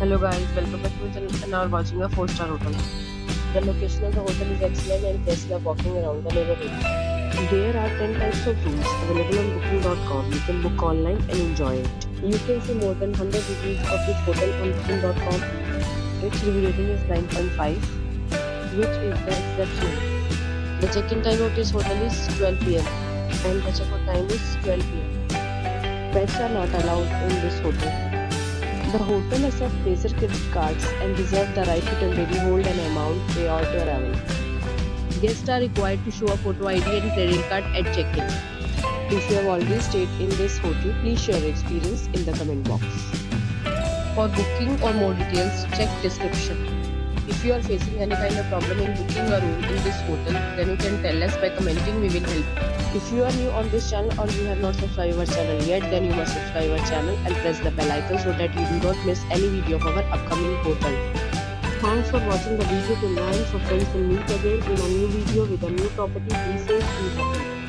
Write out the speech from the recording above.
Hello guys, welcome back to the channel and are watching a 4-star hotel. The location of the hotel is excellent and guests love walking around the neighborhood. There are 10 types of rooms available on booking.com. You can book online and enjoy it. You can see more than 100 reviews of this hotel on booking.com. Its review rating is 9.5, which is the exception. The check-in time of this hotel is 12 p.m. and the check-out time is 12 p.m. Pets are not allowed in this hotel. The hotel accepts major credit cards and reserves the right to temporarily hold an amount prior to arrival. Guests are required to show a photo ID and credit card at check-in. If you have already stayed in this hotel, please share your experience in the comment box. For booking or more details, check description. If you are facing any kind of problem in booking a room in this hotel, then you can tell us by commenting, we will help. If you are new on this channel or you have not subscribed our channel yet, then you must subscribe our channel and press the bell icon so that you do not miss any video of our upcoming hotel. Thanks for watching the video till now. So friends, we'll meet again in a new video with a new property. Be safe, be happy.